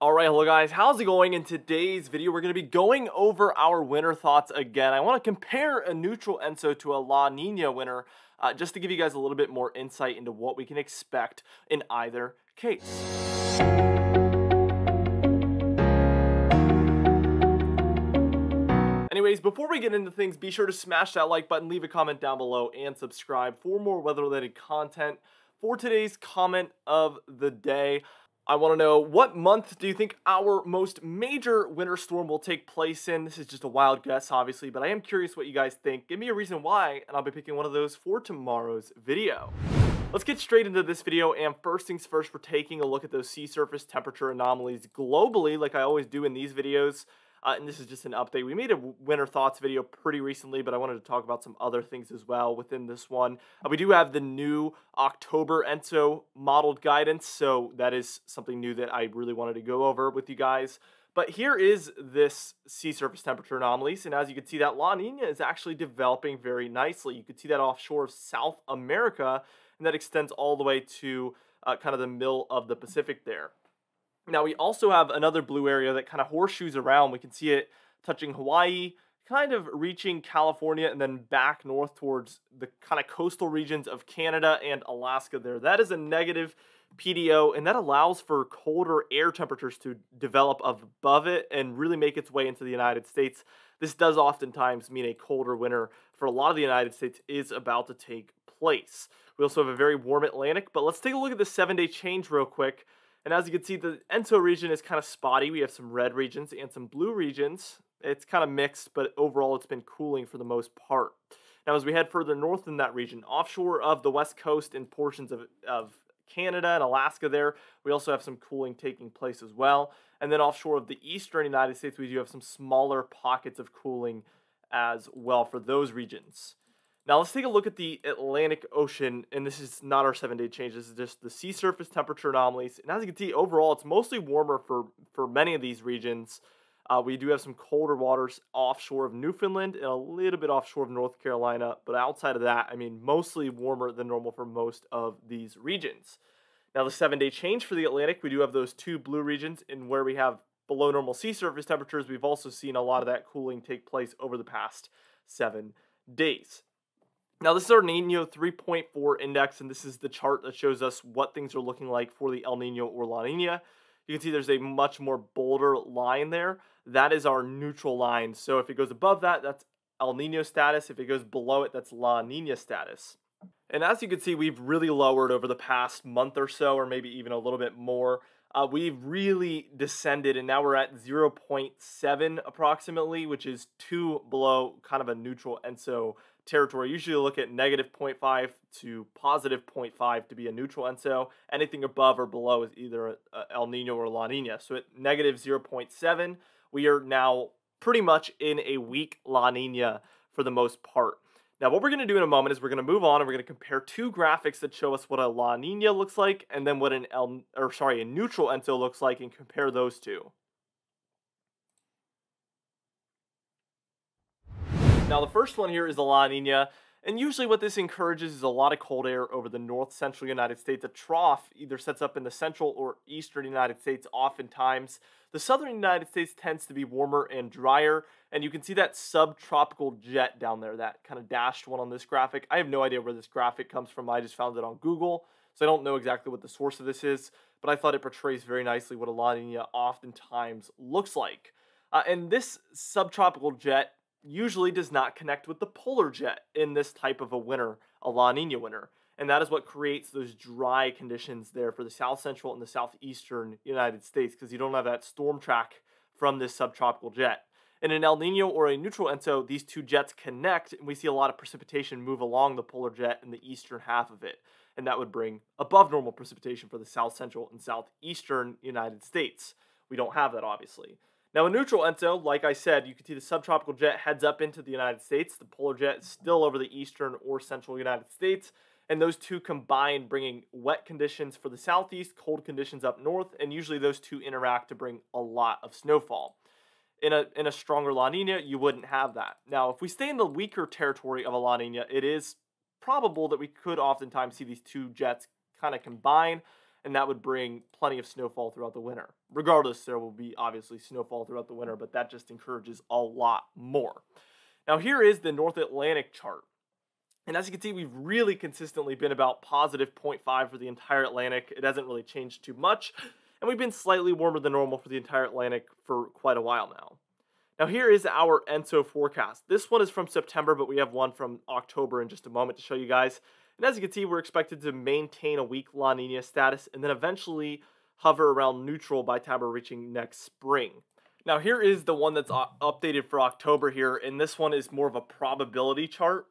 Alright, hello guys, how's it going? In today's video, we're going to be going over our winter thoughts again. I want to compare a neutral ENSO to a La Nina winter, just to give you guys a little bit more insight into what we can expect in either case. Anyways, before we get into things, be sure to smash that like button, leave a comment down below, and subscribe for more weather-related content. For today's comment of the day, I want to know, what month do you think our most major winter storm will take place in? This is just a wild guess, obviously, but I am curious what you guys think. Give me a reason why, and I'll be picking one of those for tomorrow's video. Let's get straight into this video, and first things first, we're taking a look at those sea surface temperature anomalies globally, like I always do in these videos. And this is just an update. We made a winter thoughts video pretty recently, but I wanted to talk about some other things as well within this one. We do have the new October ENSO modeled guidance, so that is something new that I really wanted to go over with you guys. But here is this sea surface temperature anomalies, and as you can see, that La Nina is actually developing very nicely. You could see that offshore of South America, and that extends all the way to kind of the middle of the Pacific there. Now, we also have another blue area that kind of horseshoes around. We can see it touching Hawaii, kind of reaching California, and then back north towards the kind of coastal regions of Canada and Alaska there. That is a negative PDO, and that allows for colder air temperatures to develop above it and really make its way into the United States. This does oftentimes mean a colder winter for a lot of the United States is about to take place. We also have a very warm Atlantic, but let's take a look at the 7-day change real quick. And as you can see, the ENSO region is kind of spotty. We have some red regions and some blue regions. It's kind of mixed, but overall it's been cooling for the most part. Now, as we head further north in that region, offshore of the west coast and portions of Canada and Alaska there, we also have some cooling taking place as well. And then offshore of the eastern United States, we do have some smaller pockets of cooling as well for those regions. Now let's take a look at the Atlantic Ocean, and this is not our 7-day change, this is just the sea surface temperature anomalies, and as you can see, overall it's mostly warmer for many of these regions. We do have some colder waters offshore of Newfoundland and a little bit offshore of North Carolina, but outside of that, I mean, mostly warmer than normal for most of these regions. Now the 7-day change for the Atlantic, we do have those two blue regions, and where we have below normal sea surface temperatures, we've also seen a lot of that cooling take place over the past 7 days. Now, this is our Nino 3.4 index, and this is the chart that shows us what things are looking like for the El Nino or La Nina. You can see there's a much more bolder line there. That is our neutral line. So if it goes above that, that's El Nino status. If it goes below it, that's La Nina status. And as you can see, we've really lowered over the past month or so, or maybe even a little bit more. We've really descended, and now we're at 0.7 approximately, which is 2 below kind of a neutral ENSO territory. Usually look at negative 0.5 to positive 0.5 to be a neutral ENSO. Anything above or below is either El Nino or La Nina. So at negative 0.7, we are now pretty much in a weak La Nina for the most part. Now, what we're going to do in a moment is we're going to move on and we're going to compare two graphics that show us what a La Nina looks like and then what a neutral ENSO looks like, and compare those two. Now, the first one here is the La Nina, and usually what this encourages is a lot of cold air over the north central United States. A trough either sets up in the central or eastern United States oftentimes. The southern United States tends to be warmer and drier, and you can see that subtropical jet down there, that kind of dashed one on this graphic. I have no idea where this graphic comes from. I just found it on Google, so I don't know exactly what the source of this is, but I thought it portrays very nicely what a La Nina oftentimes looks like. And this subtropical jet usually does not connect with the polar jet in this type of a winter, a La Nina winter. And that is what creates those dry conditions there for the south central and the southeastern United States, because you don't have that storm track from this subtropical jet. In an El Nino or a neutral ENSO, these two jets connect, and we see a lot of precipitation move along the polar jet in the eastern half of it. And that would bring above normal precipitation for the south central and southeastern United States. We don't have that, obviously. Now, a neutral ENSO, like I said, you can see the subtropical jet heads up into the United States. The polar jet is still over the eastern or central United States. And those two combine, bringing wet conditions for the southeast, cold conditions up north, and usually those two interact to bring a lot of snowfall. In a stronger La Nina, you wouldn't have that. Now, if we stay in the weaker territory of a La Nina, it is probable that we could oftentimes see these two jets kind of combine, and that would bring plenty of snowfall throughout the winter. Regardless, there will be obviously snowfall throughout the winter, but that just encourages a lot more. Now here is the North Atlantic chart. And as you can see, we've really consistently been about positive 0.5 for the entire Atlantic. It hasn't really changed too much. And we've been slightly warmer than normal for the entire Atlantic for quite a while now. Now here is our ENSO forecast. This one is from September, but we have one from October in just a moment to show you guys. And as you can see, we're expected to maintain a weak La Nina status and then eventually hover around neutral by the time we're reaching next spring. Now here is the one that's updated for October here, and this one is more of a probability chart.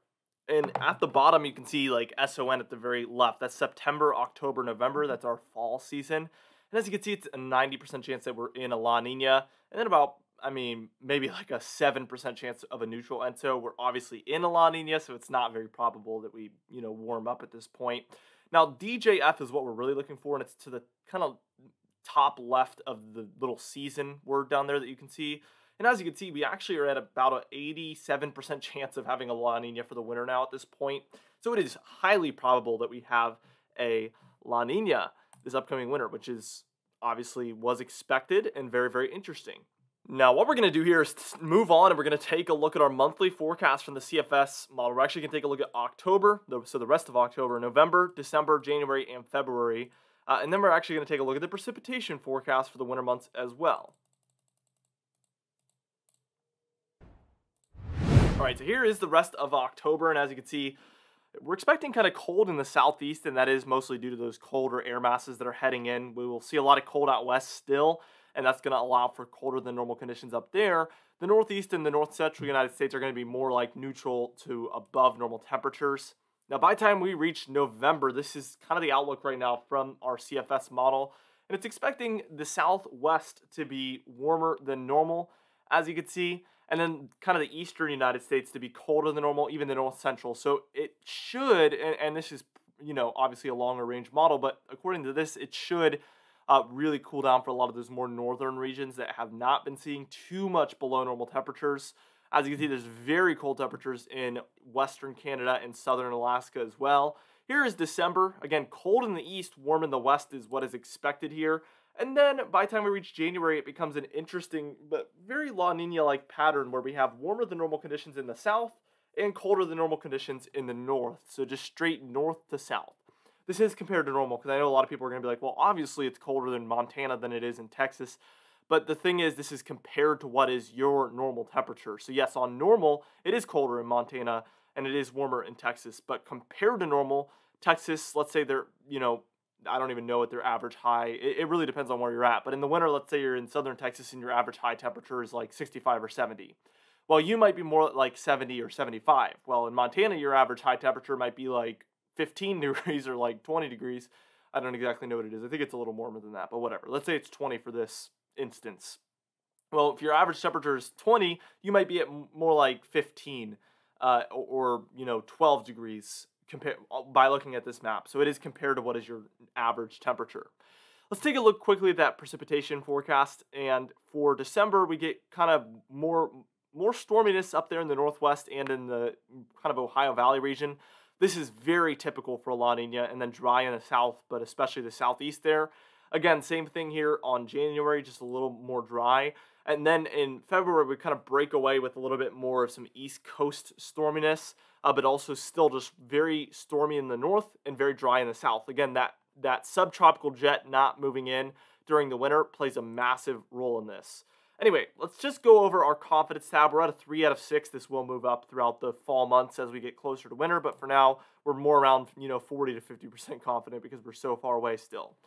And at the bottom, you can see like SON at the very left. That's September, October, November. That's our fall season. And as you can see, it's a 90% chance that we're in a La Nina. And then about, I mean, maybe like a 7% chance of a neutral ENSO. We're obviously in a La Nina, so it's not very probable that we, you know, warm up at this point. Now, DJF is what we're really looking for, and it's to the kind of top left of the little season word down there that you can see. And as you can see, we actually are at about an 87% chance of having a La Nina for the winter now at this point. So it is highly probable that we have a La Nina this upcoming winter, which is obviously was expected and very, very interesting. Now, what we're going to do here is move on, and we're going to take a look at our monthly forecast from the CFS model. We're actually going to take a look at October, so the rest of October, November, December, January, and February. And then we're actually going to take a look at the precipitation forecast for the winter months as well. All right, so here is the rest of October, and as you can see, we're expecting kind of cold in the southeast, and that is mostly due to those colder air masses that are heading in. We will see a lot of cold out west still, and that's going to allow for colder than normal conditions up there. The northeast and the north central United States are going to be more like neutral to above normal temperatures. Now, by the time we reach November, this is kind of the outlook right now from our CFS model, and it's expecting the southwest to be warmer than normal, as you can see. And then kind of the eastern United States to be colder than normal, even the north central. So it should, and this is, you know, obviously a longer range model, but according to this, it should really cool down for a lot of those more northern regions that have not been seeing too much below normal temperatures. As you can see, there's very cold temperatures in western Canada and southern Alaska as well. Here is December. Again, cold in the east, warm in the west is what is expected here. And then by the time we reach January, it becomes an interesting but very La Nina-like pattern where we have warmer than normal conditions in the south and colder than normal conditions in the north. So just straight north to south. This is compared to normal, because I know a lot of people are going to be like, well, obviously it's colder in Montana than it is in Texas. But the thing is, this is compared to what is your normal temperature. So yes, on normal, it is colder in Montana and it is warmer in Texas. But compared to normal, Texas, let's say they're, you know, I don't even know what their average high, it really depends on where you're at. But in the winter, let's say you're in southern Texas and your average high temperature is like 65 or 70. Well, you might be more like 70 or 75. Well, in Montana, your average high temperature might be like 15 degrees or like 20 degrees. I don't exactly know what it is. I think it's a little warmer than that, but whatever. Let's say it's 20 for this instance. Well, if your average temperature is 20, you might be at more like 15 or, you know, 12 degrees. By looking at this map. So it is compared to what is your average temperature. Let's take a look quickly at that precipitation forecast. And for December, we get kind of more storminess up there in the northwest and in the kind of Ohio Valley region. This is very typical for La Nina, and then dry in the south, but especially the southeast there. Again, same thing here on January, just a little more dry. And then in February, we kind of break away with a little bit more of some East Coast storminess, but also still just very stormy in the north and very dry in the south. Again, that subtropical jet not moving in during the winter plays a massive role in this. Anyway, let's just go over our confidence tab. We're at a 3 out of 6. This will move up throughout the fall months as we get closer to winter, but for now, we're more around, you know, 40 to 50% confident because we're so far away still.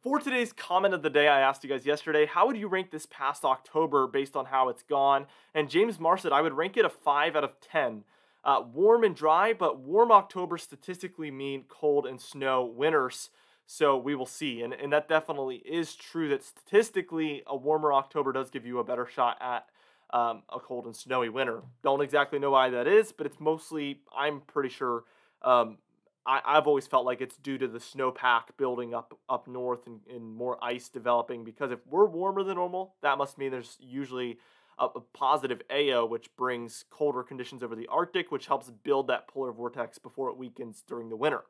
For today's comment of the day, I asked you guys yesterday, how would you rank this past October based on how it's gone? And James Marr said, I would rank it a 5 out of 10. Warm and dry, but warm October statistically mean cold and snow winters. So we will see. And that definitely is true that statistically a warmer October does give you a better shot at a cold and snowy winter. Don't exactly know why that is, but it's mostly, I'm pretty sure, I've always felt like it's due to the snowpack building up north and more ice developing, because if we're warmer than normal, that must mean there's usually a positive AO, which brings colder conditions over the Arctic, which helps build that polar vortex before it weakens during the winter.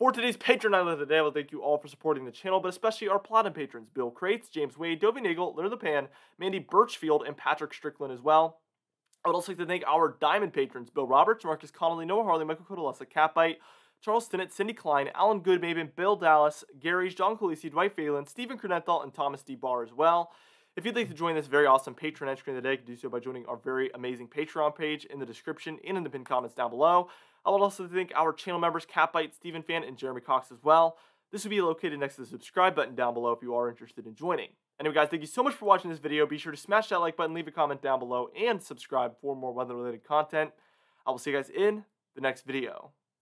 For today's Patreon Island of the Day, I would thank you all for supporting the channel, but especially our Platinum patrons, Bill Crates, James Wade, Dovey Nagel, Leonard the Pan, Mandy Birchfield, and Patrick Strickland as well. I would also like to thank our Diamond patrons, Bill Roberts, Marcus Connolly, Noah Harley, Michael Kodalesa, Catbite, Charles Stinnett, Cindy Klein, Alan Goodmaben, Bill Dallas, Gary, John Colisi, Dwight Phelan, Stephen Kernethal, and Thomas D. Barr as well. If you'd like to join this very awesome Patreon entry of the day, you can do so by joining our very amazing Patreon page in the description and in the pinned comments down below. I would also thank our channel members, Catbite, Stephen Fan, and Jeremy Cox as well. This will be located next to the subscribe button down below if you are interested in joining. Anyway guys, thank you so much for watching this video. Be sure to smash that like button, leave a comment down below, and subscribe for more weather-related content. I will see you guys in the next video.